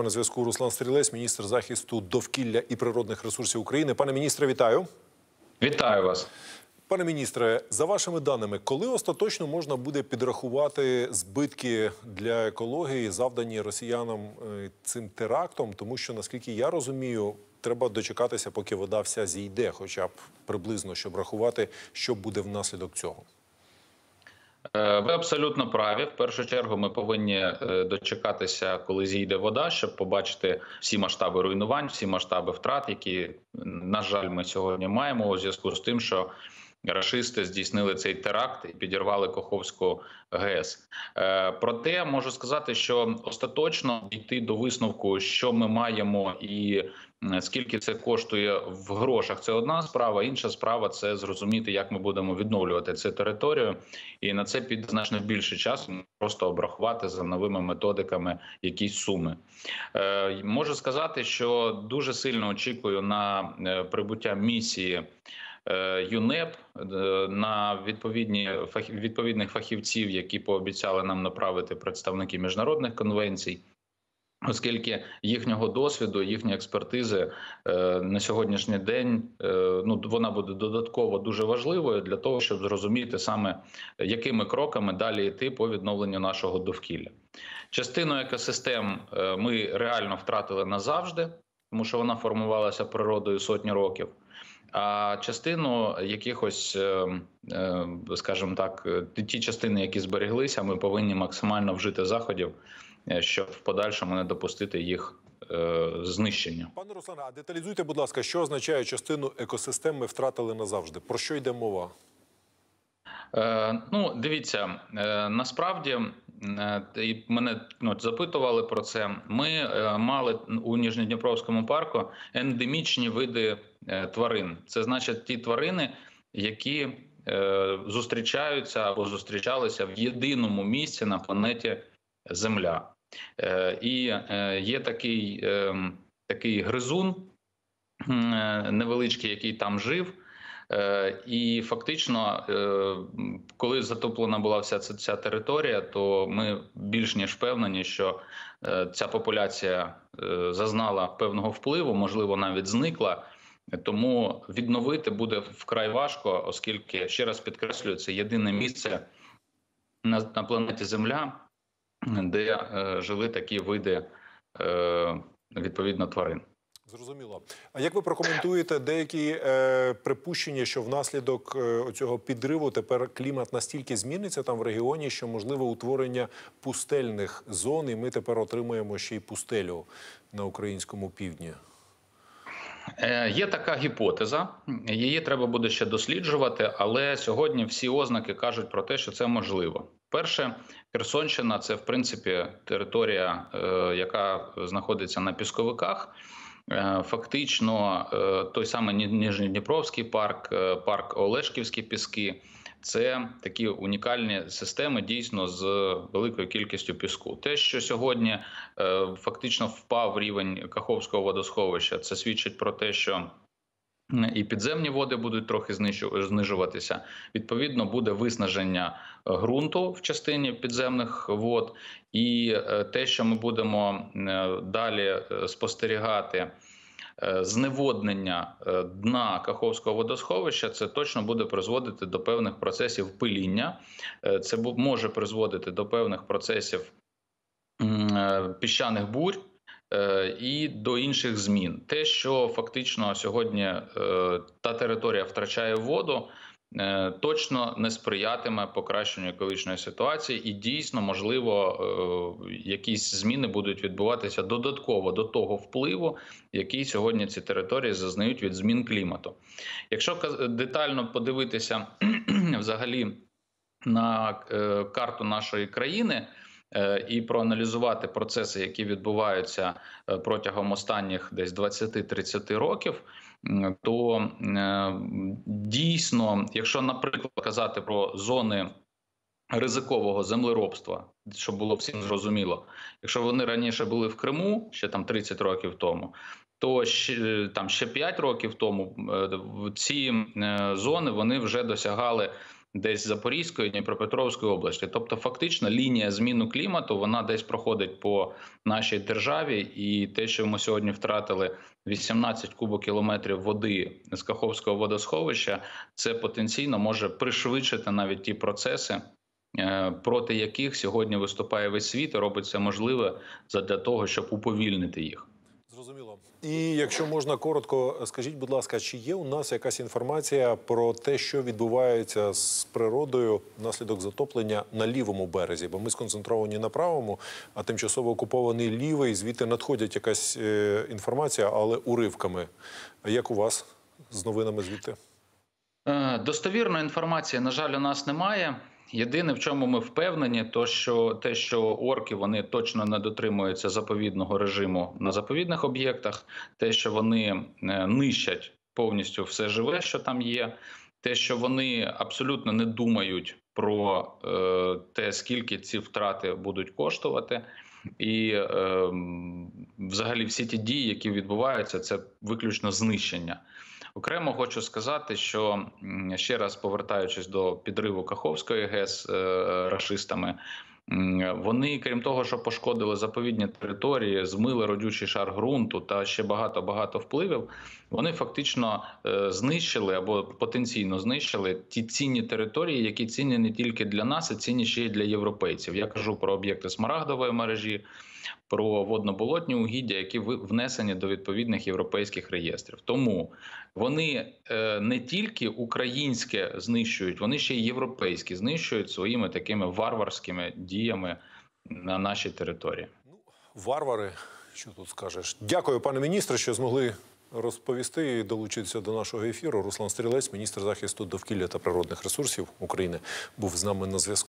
мене на зв'язку Русланн Стрілець, міністр захисту довкілля і природних ресурсів України. Пане міністре, вітаю. Вітаю вас. Пане міністре, за вашими даними, коли остаточно можна буде підрахувати збитки для екології, завдані росіянам цим терактом? Тому що, наскільки я розумію, треба дочекатися, поки вода вся зійде, хоча б приблизно, щоб рахувати, що буде внаслідок цього. Ви абсолютно праві. В першу чергу ми повинні дочекатися, коли зійде вода, щоб побачити всі масштаби руйнувань, всі масштаби втрат, які, на жаль, ми сьогодні маємо у зв'язку з тим, що рашисти здійснили цей теракт і підірвали Каховську ГЕС. Проте можу сказати, що остаточно дійти до висновку, що ми маємо і скільки це коштує в грошах, це одна справа. Інша справа – це зрозуміти, як ми будемо відновлювати цю територію. І на це піде значно більше часу, просто обрахувати за новими методиками якісь суми. Можу сказати, що дуже сильно очікую на прибуття місії ЮНЕП, на відповідних фахівців, які пообіцяли нам направити представники міжнародних конвенцій, оскільки їхнього досвіду, їхньої експертизи на сьогоднішній день, вона буде додатково дуже важливою для того, щоб зрозуміти саме, якими кроками далі йти по відновленню нашого довкілля. Частину екосистем ми реально втратили назавжди, тому що вона формувалася природою сотні років. А частину якихось, скажімо так, ті частини, які збереглися, ми повинні максимально вжити заходів, щоб в подальшому не допустити їх знищення. Пане Руслане, а деталізуйте, будь ласка, що означає частину екосистем ми втратили назавжди? Про що йде мова? Дивіться, насправді, і мене запитували про це, ми мали у Нижньодніпровському парку ендемічні види тварин. Це значить ті тварини, які зустрічаються або зустрічалися в єдиному місці на планеті Земля. І є такий гризун невеличкий, який там жив. І фактично, коли затоплена була вся ця територія, то ми більш ніж впевнені, що ця популяція зазнала певного впливу, можливо, навіть зникла. Тому відновити буде вкрай важко, оскільки, ще раз підкреслюю, це єдине місце на планеті Земля, де жили такі види, відповідно, тварин. Зрозуміло. А як ви прокоментуєте деякі припущення, що внаслідок цього підриву тепер клімат настільки зміниться там в регіоні, що можливе утворення пустельних зон, і ми тепер отримаємо ще й пустелю на українському півдні? Є така гіпотеза, її треба буде ще досліджувати, але сьогодні всі ознаки кажуть про те, що це можливо. Перше, Херсонщина – це, в принципі, територія, яка знаходиться на пісковиках. Фактично, той самий Нижньодніпровський парк, парк Олешківські піски – це такі унікальні системи, дійсно, з великою кількістю піску. Те, що сьогодні фактично впав рівень Каховського водосховища, це свідчить про те, що і підземні води будуть трохи знижуватися. Відповідно, буде виснаження ґрунту в частині підземних вод. І те, що ми будемо далі спостерігати, зневоднення дна Каховського водосховища, це точно буде призводити до певних процесів пиління. Це може призводити до певних процесів піщаних бурь і до інших змін. Те, що фактично сьогодні та територія втрачає воду, точно не сприятиме покращенню екологічної ситуації і дійсно, можливо, якісь зміни будуть відбуватися додатково до того впливу, який сьогодні ці території зазнають від змін клімату. Якщо детально подивитися взагалі на карту нашої країни і проаналізувати процеси, які відбуваються протягом останніх десь 20-30 років, то дійсно, якщо, наприклад, казати про зони ризикового землеробства, щоб було всім зрозуміло, якщо вони раніше були в Криму, ще там 30 років тому, то ще 5 років тому ці зони вони вже досягали десь Запорізької, Дніпропетровської області. Тобто фактично лінія зміни клімату, вона десь проходить по нашій державі, і те, що ми сьогодні втратили 18 кубокілометрів води з Каховського водосховища, це потенційно може пришвидшити навіть ті процеси, проти яких сьогодні виступає весь світ і робить все можливе для того, щоб уповільнити їх. Зрозуміло. І якщо можна коротко, скажіть, будь ласка, чи є у нас якась інформація про те, що відбувається з природою внаслідок затоплення на лівому березі? Бо ми сконцентровані на правому, а тимчасово окупований лівий, звідти надходить якась інформація, але уривками. Як у вас з новинами звідти? Достовірної інформації, на жаль, у нас немає. Єдине, в чому ми впевнені, то що те, що орки, вони точно не дотримуються заповідного режиму на заповідних об'єктах, те, що вони нищать повністю все живе, що там є, те, що вони абсолютно не думають про те, скільки ці втрати будуть коштувати. І взагалі всі ті дії, які відбуваються, це виключно знищення. Окремо хочу сказати, що, ще раз повертаючись до підриву Каховської ГЕС рашистами, вони, крім того, що пошкодили заповідні території, змили родючий шар ґрунту та ще багато-багато впливів, вони фактично знищили або потенційно знищили ті цінні території, які цінні не тільки для нас, а цінні ще й для європейців. Я кажу про об'єкти Смарагдової мережі, про водноболотні угіддя, які внесені до відповідних європейських реєстрів. Тому вони не тільки українське знищують, вони ще й європейські знищують своїми такими варварськими діями на нашій території. Варвари, що тут скажеш. Дякую, пане міністре, що змогли розповісти і долучитися до нашого ефіру. Русланн Стрілець, міністр захисту довкілля та природних ресурсів України, був з нами на зв'язку.